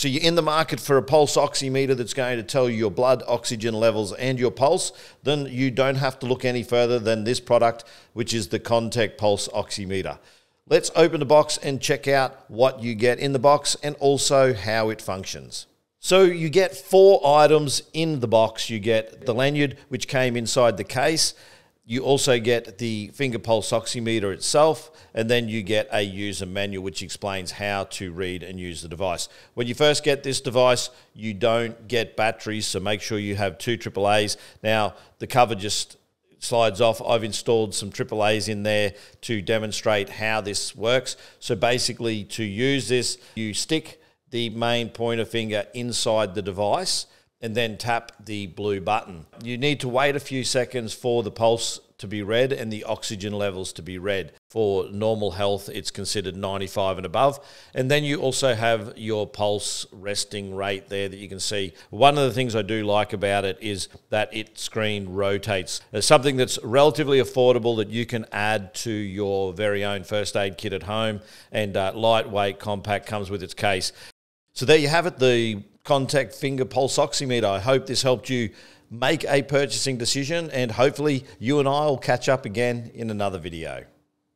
So you're in the market for a pulse oximeter that's going to tell you your blood oxygen levels and your pulse, then you don't have to look any further than this product, which is the Contec Pulse Oximeter. Let's open the box and check out what you get in the box and also how it functions. So you get 4 items in the box. You get the lanyard, which came inside the case. You also get the finger pulse oximeter itself, and then you get a user manual which explains how to read and use the device. When you first get this device, you don't get batteries, so make sure you have 2 AAAs. Now, the cover just slides off. I've installed some AAAs in there to demonstrate how this works. So basically, to use this, you stick the main pointer finger inside the device and then tap the blue button. You need to wait a few seconds for the pulse to be read and the oxygen levels to be read. For normal health, it's considered 95 and above. And then you also have your pulse resting rate there that you can see. One of the things I do like about it is that its screen rotates. It's something that's relatively affordable that you can add to your very own first aid kit at home, and lightweight, compact, comes with its case. So there you have it, the Contec Finger Pulse Oximeter. I hope this helped you make a purchasing decision, and hopefully you and I will catch up again in another video.